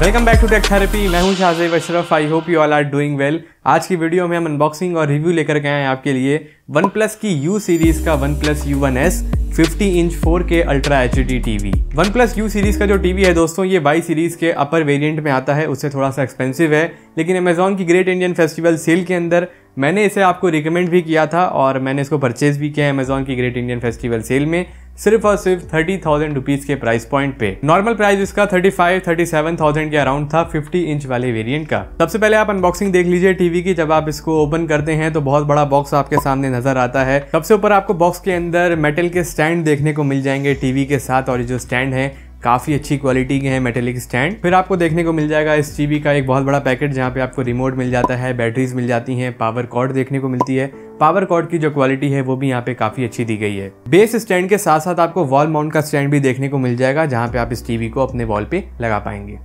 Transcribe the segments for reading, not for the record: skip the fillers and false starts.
Welcome back to Tech Therapy. मैं हूं Zahid Ashraf. I hope you all are doing well. आज की वीडियो में हम अनबॉक्सिंग और रिव्यू लेकर के आए हैं आपके लिए OnePlus की U सीरीज का OnePlus U1S 50 inch 4K ultra HD TV. OnePlus U series का जो टीवी है दोस्तों, ये Y सीरीज के अपर वेरिएंट में आता है, उससे थोड़ा सा एक्सपेंसिव है, लेकिन Amazon की ग्रेट इंडियन फेस्टिवल सेल के अंदर मैंने इसे आपको रिकमेंड भी किया था और मैंने इसको परचेज भी किया है Amazon की ग्रेट इंडियन फेस्टिवल सेल में सिर्फ और सिर्फ 30,000 रुपीज़ के प्राइस पॉइंट पे। नॉर्मल प्राइस इसका 37,000 के अराउंड था 50 इंच वाले वेरिएंट का। सबसे पहले आप अनबॉक्सिंग देख लीजिए टीवी की। जब आप इसको ओपन करते हैं तो बहुत बड़ा बॉक्स आपके सामने नजर आता है। सबसे ऊपर आपको बॉक्स के अंदर मेटल के स्टैंड देखने को मिल जाएंगे टीवी के साथ, और ये जो स्टैंड है काफ़ी अच्छी क्वालिटी के हैं मेटेलिक स्टैंड। फिर आपको देखने को मिल जाएगा इस टीवी का एक बहुत बड़ा पैकेट, जहाँ पे आपको रिमोट मिल जाता है, बैटरीज मिल जाती हैं, पावर कॉर्ड देखने को मिलती है। पावर कॉर्ड की जो क्वालिटी है वो भी यहाँ पे काफ़ी अच्छी दी गई है। बेस स्टैंड के साथ साथ आपको वॉल माउंट का स्टैंड भी देखने को मिल जाएगा, जहाँ पे आप इस टीवी को अपने वॉल पे लगा पाएंगे।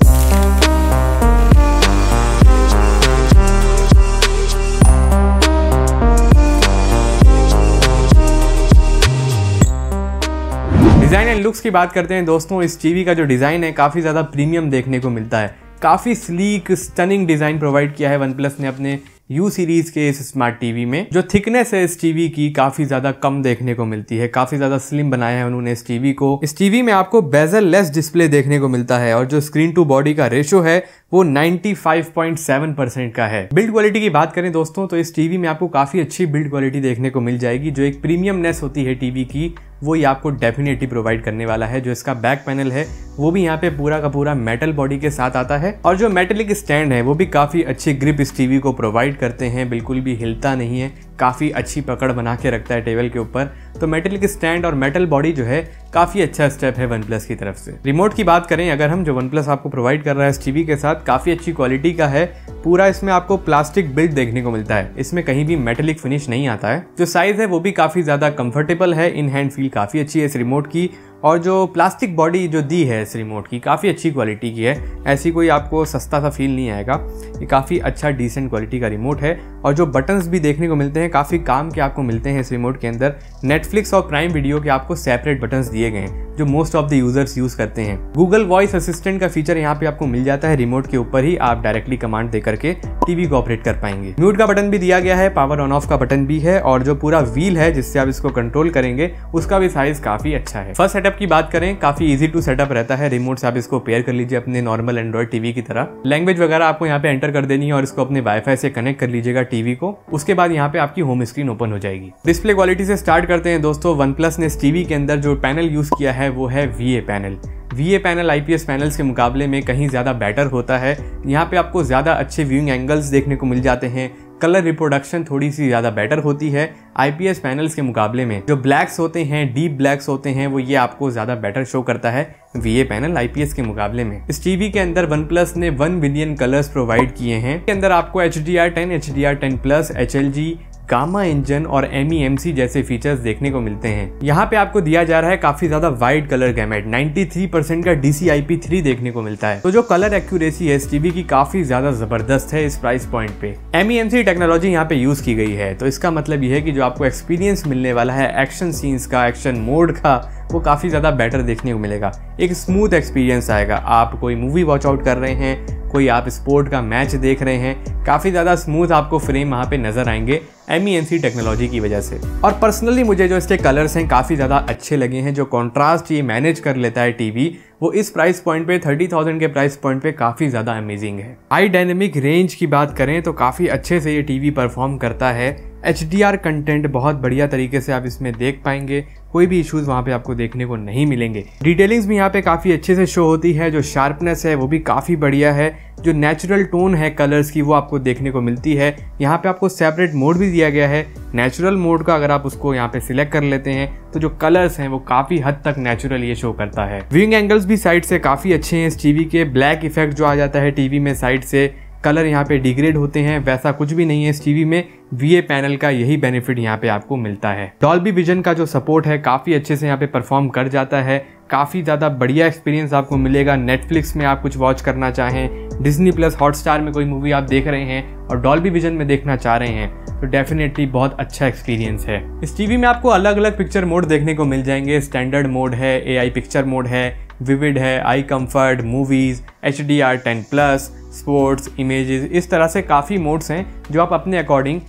डिज़ाइन एंड लुक्स की बात करते हैं दोस्तों, इस टीवी का जो डिज़ाइन है काफ़ी ज़्यादा प्रीमियम देखने को मिलता है। काफ़ी स्लीक स्टनिंग डिज़ाइन प्रोवाइड किया है OnePlus ने अपने U सीरीज़ के इस स्मार्ट टीवी में। जो थिकनेस है इस टीवी की काफ़ी ज़्यादा कम देखने को मिलती है, काफ़ी ज़्यादा स्लिम बनाया है उन्होंने इस टीवी को। इस टीवी में आपको बेजल लेस डिस्प्ले देखने को मिलता है और जो स्क्रीन टू बॉडी का रेशो है वो 95.7% का है। बिल्ड क्वालिटी की बात करें दोस्तों, तो इस टीवी में आपको काफ़ी अच्छी बिल्ड क्वालिटी देखने को मिल जाएगी। जो एक प्रीमियमनेस होती है टीवी की, वो ये आपको डेफिनेटली प्रोवाइड करने वाला है। जो इसका बैक पैनल है वो भी यहाँ पे पूरा का पूरा मेटल बॉडी के साथ आता है, और जो मेटेलिक स्टैंड है वो भी काफ़ी अच्छी ग्रिप इस टीवी को प्रोवाइड करते हैं, बिल्कुल भी हिलता नहीं है, काफ़ी अच्छी पकड़ बना के रखता है टेबल के ऊपर। तो मेटेलिक स्टैंड और मेटल बॉडी जो है काफ़ी अच्छा स्टेप है OnePlus की तरफ से। रिमोट की बात करें अगर हम, जो OnePlus आपको प्रोवाइड कर रहा है इस टीवी के साथ, काफ़ी अच्छी क्वालिटी का है। पूरा इसमें आपको प्लास्टिक बिल्ड देखने को मिलता है, इसमें कहीं भी मेटेलिक फिनिश नहीं आता है। जो साइज़ है वो भी काफ़ी ज़्यादा कंफर्टेबल है, इन हैंड फील काफ़ी अच्छी है इस रिमोट की, और जो प्लास्टिक बॉडी जो दी है इस रिमोट की काफ़ी अच्छी क्वालिटी की है। ऐसी कोई आपको सस्ता सा फील नहीं आएगा, ये काफ़ी अच्छा डिसेंट क्वालिटी का रिमोट है। और जो बटन्स भी देखने को मिलते हैं काफ़ी काम के आपको मिलते हैं इस रिमोट के अंदर। नेटफ्लिक्स और प्राइम वीडियो के आपको सेपरेट बटन्स दिए गए हैं जो most of the users use करते हैं। गूगल वॉइस असिस्टेंट का फीचर यहाँ पे आपको मिल जाता है, रिमोट के ऊपर ही आप डायरेक्टली कमांड दे करके टीवी को ऑपरेट कर पाएंगे। म्यूट का बटन भी दिया गया है, पावर ऑन ऑफ का बटन भी है, और जो पूरा व्हील है जिससे आप इसको कंट्रोल करेंगे उसका भी साइज काफ़ी अच्छा है। फर्स्ट सेटअप की बात करें, काफ़ी ईजी टू सेटअप रहता है। रिमोट से आप इसको पेयर कर लीजिए अपने नॉर्मल एंड्रॉइड टीवी की तरह। लैंग्वेज वगैरह आपको यहाँ पे एंटर कर देनी है और इसको अपने वाईफाई से कनेक्ट कर लीजिएगा टीवी को। उसके बाद यहाँ पे आपकी होम स्क्रीन ओपन हो जाएगी। डिस्प्ले क्वालिटी से स्टार्ट करते हैं दोस्तों। OnePlus ने इस टीवी के अंदर जो पैनल यूज़ किया है वो है VA panel. VA panel IPS panels के मुकाबले में कहीं ज़्यादा बेटर होता है। यहाँ पे आपको ज़्यादा अच्छे व्यूइंग एंगल्स देखने को मिल जाते हैं, कलर रिप्रोडक्शन थोड़ी सी ज़्यादा बेटर होती है IPS पैनल्स के मुकाबले में। जो ब्लैक्स होते हैं, डीप ब्लैक्स होते हैं, वो ये आपको ज़्यादा बेटर शो करता है VA पैनल IPS के मुकाबले में। इस टीवी के अंदर OnePlus ने 1 बिलियन कलर्स प्रोवाइड किए हैं। इसके अंदर आपको HDR10, HDR10+, HLG, gamma engine और MEMC जैसे फीचर्स देखने को मिलते हैं। यहाँ पे आपको दिया जा रहा है काफी ज्यादा वाइड कलर गैमेट, 93% का DCI P3 देखने को मिलता है। तो जो कलर एक्यूरेसी है इस टीवी की काफी ज्यादा जबरदस्त है इस प्राइस पॉइंट पे। MEMC टेक्नोलॉजी यहाँ पे यूज की गई है, तो इसका मतलब यह है कि जो आपको एक्सपीरियंस मिलने वाला है एक्शन सीन्स का, एक्शन मोड का, वो काफ़ी ज़्यादा बेटर देखने को मिलेगा। एक स्मूथ एक्सपीरियंस आएगा। आप कोई मूवी वॉच आउट कर रहे हैं, कोई आप स्पोर्ट का मैच देख रहे हैं, काफ़ी ज़्यादा स्मूथ आपको फ्रेम वहाँ पे नज़र आएंगे MEMC टेक्नोलॉजी की वजह से। और पर्सनली मुझे जो इसके कलर्स हैं काफ़ी ज़्यादा अच्छे लगे हैं। जो कॉन्ट्रास्ट ये मैनेज कर लेता है टीवी, वो इस प्राइस पॉइंट पे 30,000 के प्राइस पॉइंट पे काफ़ी ज़्यादा अमेजिंग है। हाई डायनेमिक रेंज की बात करें तो काफ़ी अच्छे से ये टीवी परफॉर्म करता है। HDR कंटेंट बहुत बढ़िया तरीके से आप इसमें देख पाएंगे, कोई भी इश्यूज़ वहाँ पे आपको देखने को नहीं मिलेंगे। डिटेलिंग्स भी यहाँ पे काफ़ी अच्छे से शो होती है। जो शार्पनेस है वो भी काफ़ी बढ़िया है। जो नेचुरल टोन है कलर्स की वो आपको देखने को मिलती है। यहाँ पे आपको सेपरेट मोड भी दिया गया है, नेचुरल मोड का। अगर आप उसको यहाँ पे सिलेक्ट कर लेते हैं तो जो कलर्स हैं वो काफ़ी हद तक नेचुरल ये शो करता है। व्यूइंग एंगल्स भी साइड से काफ़ी अच्छे हैं इस टीवी के। ब्लैक इफेक्ट जो आ जाता है टीवी में साइड से, कलर यहाँ पे डिग्रेड होते हैं, वैसा कुछ भी नहीं है इस टीवी में। VA पैनल का यही बेनिफिट यहाँ पे आपको मिलता है। Dolby Vision का जो सपोर्ट है काफ़ी अच्छे से यहाँ पे परफॉर्म कर जाता है। काफ़ी ज़्यादा बढ़िया एक्सपीरियंस आपको मिलेगा। Netflix में आप कुछ वॉच करना चाहें, Disney+ Hotstar में कोई मूवी आप देख रहे हैं और Dolby Vision में देखना चाह रहे हैं, तो डेफिनेटली बहुत अच्छा एक्सपीरियंस है। इस टीवी में आपको अलग अलग पिक्चर मोड देखने को मिल जाएंगे। स्टैंडर्ड मोड है, AI पिक्चर मोड है, विविड है, eye comfort, movies, HDR10+, sports, images, इस तरह से काफ़ी मोड्स हैं जो आप अपने अकॉर्डिंग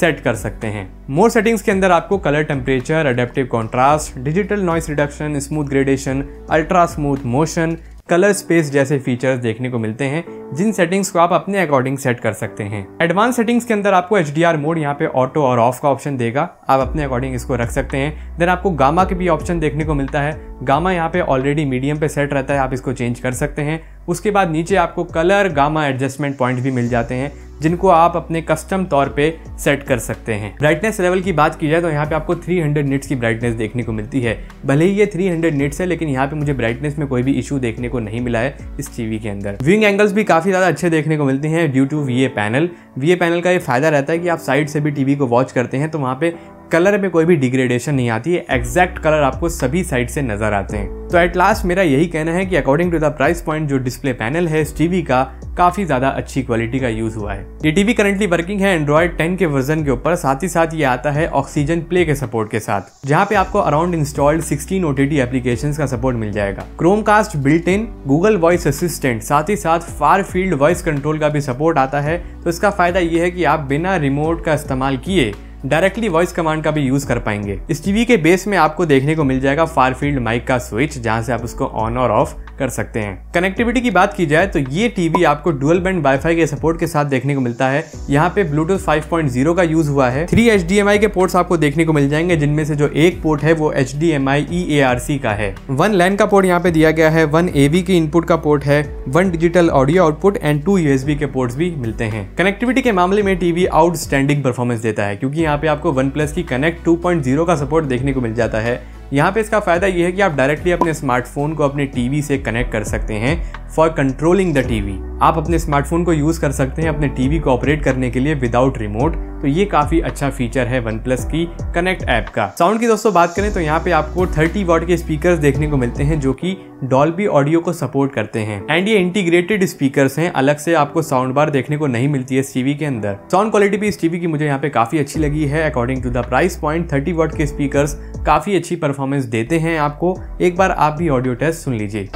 सेट कर सकते हैं। मोर सेटिंग्स के अंदर आपको colour temperature, adaptive contrast, digital noise reduction, smooth gradation, ultra smooth motion, colour space जैसे फीचर्स देखने को मिलते हैं, जिन सेटिंग्स को आप अपने अकॉर्डिंग सेट कर सकते हैं। एडवांस सेटिंग्स के अंदर आपको HDR मोड यहाँ पे ऑटो और ऑफ का ऑप्शन देगा, आप अपने अकॉर्डिंग इसको रख सकते हैं। देन आपको गामा के भी ऑप्शन देखने को मिलता है, गामा यहाँ पे ऑलरेडी मीडियम पे सेट रहता है, आप इसको चेंज कर सकते हैं। उसके बाद नीचे आपको कलर गामा एडजस्टमेंट पॉइंट भी मिल जाते हैं, जिनको आप अपने कस्टम तौर पे सेट कर सकते हैं। ब्राइटनेस लेवल की बात की जाए तो यहाँ पे आपको 300 निट्स की ब्राइटनेस देखने को मिलती है, भले ही ये 300 निट्स है लेकिन यहाँ पे मुझे ब्राइटनेस में कोई भी इशू देखने को नहीं मिला है इस टीवी के अंदर। व्यूइंग एंगल्स भी काफ़ी ज़्यादा अच्छे देखने को मिलते हैं due to VA panel. VA panel का ये फायदा रहता है कि आप साइड से भी टीवी को वॉच करते हैं तो वहाँ पे कलर में कोई भी डिग्रेडेशन नहीं आती है, एग्जैक्ट कलर आपको सभी साइड से नजर आते हैं। तो एट लास्ट मेरा यही कहना है कि according to the price point जो डिस्प्ले पैनल है इस टीवी का काफी ज्यादा अच्छी क्वालिटी का यूज हुआ है। ये टीवी करंटली वर्किंग है एंड्रॉयड 10 के वर्जन के ऊपर, साथ ही साथ ये आता है ऑक्सीजन प्ले के सपोर्ट के साथ, जहाँ पे आपको अराउंड इंस्टॉल्ड 16 OTT एप्लीकेशंस का सपोर्ट मिल जाएगा। Chromecast, built in, Google voice assistant, साथ ही साथ फार फील्ड वॉइस कंट्रोल का भी सपोर्ट आता है। तो इसका फायदा ये है कि आप बिना रिमोट का इस्तेमाल किए डायरेक्टली वॉइस कमांड का भी यूज कर पाएंगे। इस टीवी के बेस में आपको देखने को मिल जाएगा फार फील्ड माइक का स्विच, जहां से आप उसको ऑन और ऑफ कर सकते हैं। कनेक्टिविटी की बात की जाए तो ये टीवी आपको डुअल बैंड वाईफाई के सपोर्ट के साथ देखने को मिलता है, यहाँ पे ब्लूटूथ 5.0 का यूज हुआ है। 3 HDMI के पोर्ट्स आपको देखने को मिल जाएंगे, जिनमें से जो एक पोर्ट है वो HDMI EARC का है। 1 LAN का पोर्ट यहाँ पे दिया गया है, 1 AV के इनपुट का पोर्ट है, 1 digital audio output and 2 USB के पोर्ट्स भी मिलते हैं। कनेक्टिविटी के मामले में टीवी आउटस्टैंडिंग परफॉर्मेंस देता है, क्योंकि यहाँ पे आपको OnePlus की Connect 2.0 का सपोर्ट देखने को मिल जाता है। यहाँ पे इसका फायदा यह है कि आप डायरेक्टली अपने स्मार्टफोन को अपने टीवी से कनेक्ट कर सकते हैं फॉर कंट्रोलिंग द टीवी। आप अपने स्मार्टफोन को यूज कर सकते हैं अपने टीवी को ऑपरेट करने के लिए विदाउट रिमोट, तो ये काफी अच्छा फीचर है OnePlus की कनेक्ट ऐप का। साउंड की दोस्तों बात करें तो यहाँ पे आपको 30 वॉट के स्पीकर्स देखने को मिलते हैं, जो कि डॉल्बी ऑडियो को सपोर्ट करते हैं एंड ये इंटीग्रेटेड स्पीकर्स हैं, अलग से आपको साउंड बार देखने को नहीं मिलती है इस टीवी के अंदर। साउंड क्वालिटी भी इस टीवी की मुझे यहाँ पे काफी अच्छी लगी है। According to the price point 30 watt के स्पीकर्स काफी अच्छी परफॉर्मेंस देते हैं आपको। एक बार आप भी ऑडियो टेस्ट सुन लीजिए।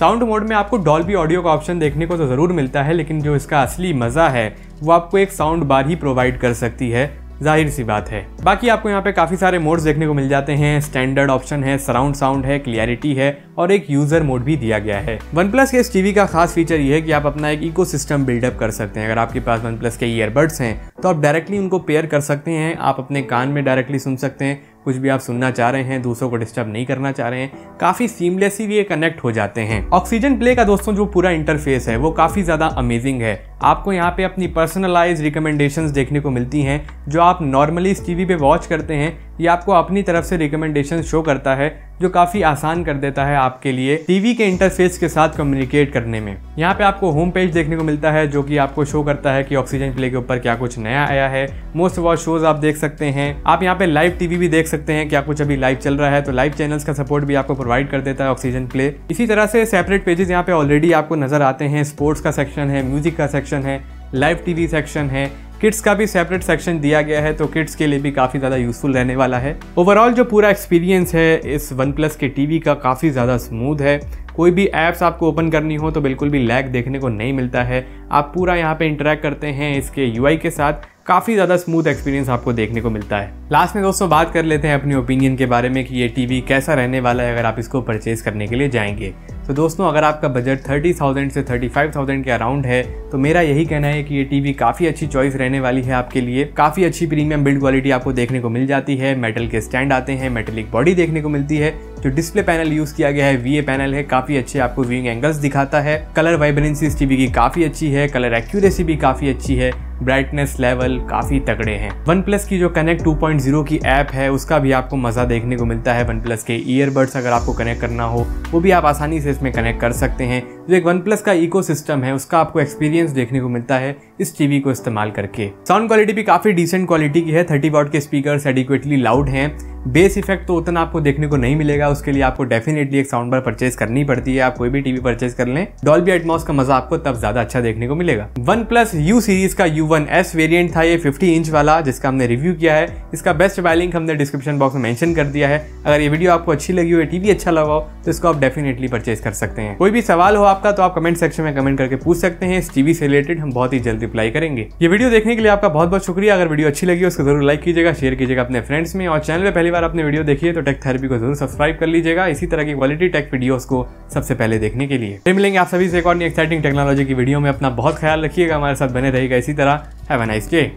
साउंड मोड में आपको डॉल्बी ऑडियो का ऑप्शन देखने को तो ज़रूर मिलता है, लेकिन जो इसका असली मज़ा है वो आपको एक साउंड बार ही प्रोवाइड कर सकती है, जाहिर सी बात है। बाकी आपको यहाँ पे काफ़ी सारे मोड्स देखने को मिल जाते हैं, स्टैंडर्ड ऑप्शन है, सराउंड साउंड है, क्लियरिटी है और एक यूज़र मोड भी दिया गया है। OnePlus के इस टीवी का खास फीचर ये है कि आप अपना एक इकोसिस्टम बिल्डअप कर सकते हैं। अगर आपके पास OnePlus के ईयरबड्स हैं तो आप डायरेक्टली उनको पेयर कर सकते हैं, आप अपने कान में डायरेक्टली सुन सकते हैं, कुछ भी आप सुनना चाह रहे हैं, दूसरों को डिस्टर्ब नहीं करना चाह रहे हैं, काफ़ी सीमलेसली ये कनेक्ट हो जाते हैं। ऑक्सीजन प्ले का दोस्तों जो पूरा इंटरफेस है वो काफ़ी ज़्यादा अमेजिंग है। आपको यहाँ पे अपनी पर्सनलाइज रिकमेंडेशंस देखने को मिलती हैं, जो आप नॉर्मली इस टीवी पे वॉच करते हैं ये आपको अपनी तरफ से रिकमेंडेशन शो करता है, जो काफ़ी आसान कर देता है आपके लिए टीवी के इंटरफेस के साथ कम्युनिकेट करने में। यहाँ पे आपको होम पेज देखने को मिलता है, जो कि आपको शो करता है कि ऑक्सीजन प्ले के ऊपर क्या कुछ नया आया है, मोस्ट वॉच शोज आप देख सकते हैं। आप यहाँ पे लाइव टीवी भी देख सकते हैं, क्या कुछ अभी लाइव चल रहा है, तो लाइव चैनल्स का सपोर्ट भी आपको प्रोवाइड कर देता है ऑक्सीजन प्ले। इसी तरह से सेपरेट पेजेस यहाँ पे ऑलरेडी आपको नजर आते हैं, स्पोर्ट्स का सेक्शन है, म्यूजिक का सेक्शन है, लाइव टीवी सेक्शन है, किड्स का भी सेपरेट सेक्शन दिया गया है, तो किड्स के लिए भी काफ़ी ज़्यादा यूजफुल रहने वाला है। ओवरऑल जो पूरा एक्सपीरियंस है इस OnePlus के टीवी का काफ़ी ज़्यादा स्मूथ है। कोई भी ऐप्स आपको ओपन करनी हो तो बिल्कुल भी लैग देखने को नहीं मिलता है, आप पूरा यहाँ पे इंटरेक्ट करते हैं इसके UI के साथ, काफ़ी ज़्यादा स्मूथ एक्सपीरियंस आपको देखने को मिलता है। लास्ट में दोस्तों बात कर लेते हैं अपने ओपिनियन के बारे में कि ये टीवी कैसा रहने वाला है अगर आप इसको परचेज़ करने के लिए जाएंगे। तो दोस्तों अगर आपका बजट 30,000 से 35,000 के अराउंड है तो मेरा यही कहना है कि ये टीवी काफ़ी अच्छी चॉइस रहने वाली है आपके लिए। काफ़ी अच्छी प्रीमियम बिल्ड क्वालिटी आपको देखने को मिल जाती है, मेटल के स्टैंड आते हैं, मेटेलिक बॉडी देखने को मिलती है, जो डिस्प्ले पैनल यूज़ किया गया है VA पैनल है, काफ़ी अच्छे आपको व्यूइंग एंगल्स दिखाता है, कलर वाइब्रेंसी इस टीवी की काफ़ी अच्छी है, कलर एक्यूरेसी भी काफ़ी अच्छी है, ब्राइटनेस लेवल काफी तगड़े हैं। OnePlus की जो कनेक्ट 2.0 की ऐप है उसका भी आपको मजा देखने को मिलता है। OnePlus के ईयरबड्स अगर आपको कनेक्ट करना हो वो भी आप आसानी से इसमें कनेक्ट कर सकते हैं। जो एक OnePlus का इकोसिस्टम है उसका आपको एक्सपीरियंस देखने को मिलता है इस टीवी को इस्तेमाल करके। साउंड क्वालिटी भी काफी डिसेंट क्वालिटी की है। 30 वाट के स्पीकर्स एडिक्वेटली लाउड हैं। बेस इफेक्ट तो उतना आपको देखने को नहीं मिलेगा, उसके लिए आपको डेफिनेटली एक साउंड बार परचेज करनी पड़ती है। आप कोई भी टीवी परचेज कर लें, डॉल्बी एटमॉस का मजा आपको तब ज्यादा अच्छा देखने को मिलेगा। OnePlus U सीरीज का U1S वेरिएंट था ये 50 इंच वाला जिसका हमने रिव्यू किया है। इसका बेस्ट बाय लिंक हमने डिस्क्रिप्शन बॉक्स में मेंशन कर दिया है। अगर ये वीडियो आपको अच्छी लगी हो, टीवी अच्छा लगा हो तो इसको आप डेफिनेटली परचेज कर सकते हैं। कोई भी सवाल हो आपका तो आप कमेंट सेक्शन में कमेंट करके पूछ सकते हैं। इस टीवी से रिलेटेड हम बहुत ही जल्द रिप्लाई करेंगे। ये वीडियो देखने के लिए आपका बहुत बहुत शुक्रिया। अगर वीडियो अच्छी लगी हो उसको जरूर लाइक कीजिएगा, शेयर कीजिएगा अपने फ्रेंड्स में, और चैनल पे पहली बार आपने वीडियो देखी है तो टेक थेरेपी को जरूर सब्सक्राइब कर लीजिएगा इसी तरह की क्वालिटी टेक वीडियोस को सबसे पहले देखने के लिए। फिर मिलेंगे आप सभी से एक और नई एक्साइटिंग टेक्नोलॉजी की वीडियो में। अपना बहुत ख्याल रखिएगा, हमारे साथ बने रहिएगा इसी तरह। Have a nice day.